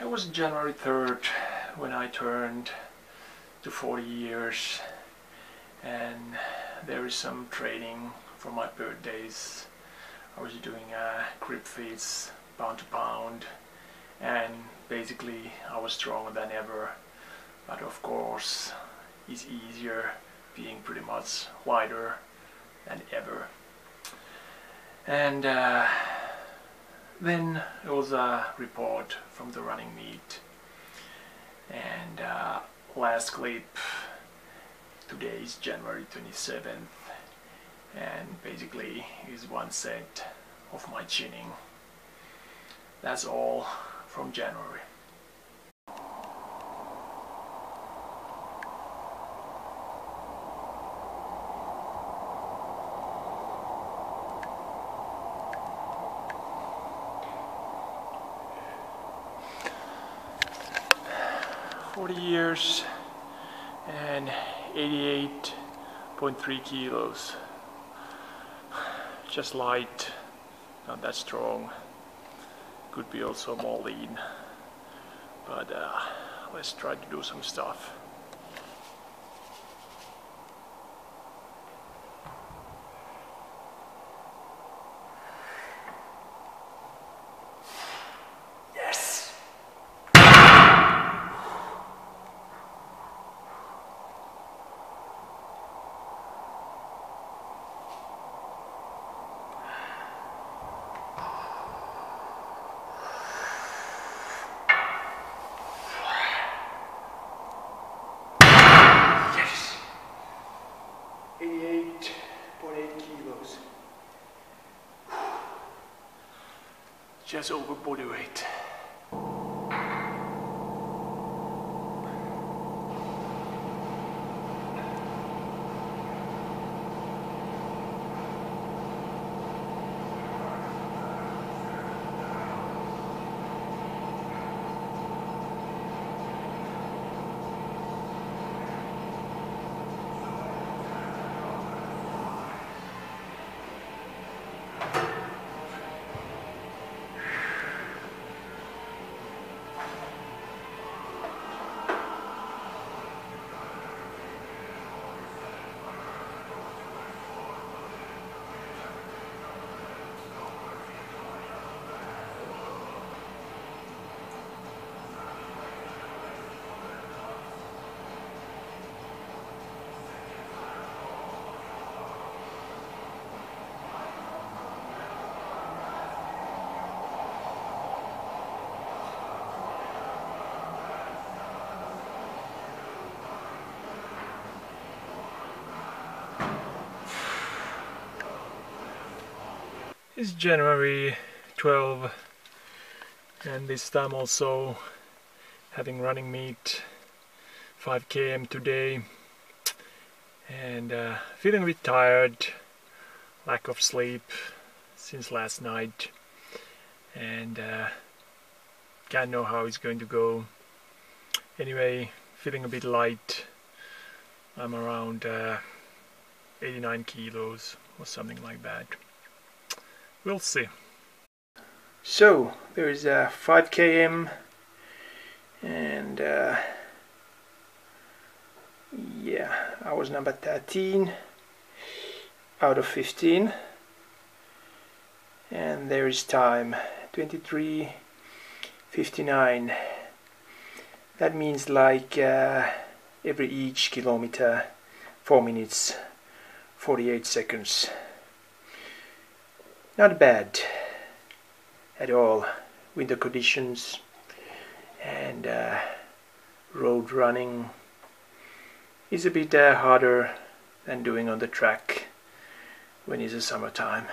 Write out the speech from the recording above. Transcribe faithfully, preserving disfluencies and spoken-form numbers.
it was January third when I turned to forty years, and there is some trading for my birthdays. I was doing uh, grip feeds, pound to pound, and basically I was stronger than ever, but of course it's easier being pretty much wider than ever. And uh, then it was a report from the running meet, and uh, last clip. Today is January twenty-seventh, and basically is one set of my chinning. That's all from January. forty years and eighty-eight point three kilos. Just light, not that strong. Could be also more lean, but uh, let's try to do some stuff. eighty-eight point eight kilos. Just over body weight. It's January twelfth, and this time also having running meet, five K M today, and uh, feeling a bit tired, lack of sleep since last night, and uh, can't know how it's going to go. Anyway, feeling a bit light. I'm around uh, eighty-nine kilos or something like that. We'll see. So there is a five K M, and uh, yeah, I was number thirteen out of fifteen, and there is time twenty-three fifty-nine. That means like uh, every each kilometer four minutes forty-eight seconds. Not bad at all. Winter conditions and uh, road running is a bit uh, harder than doing on the track when it's the summertime.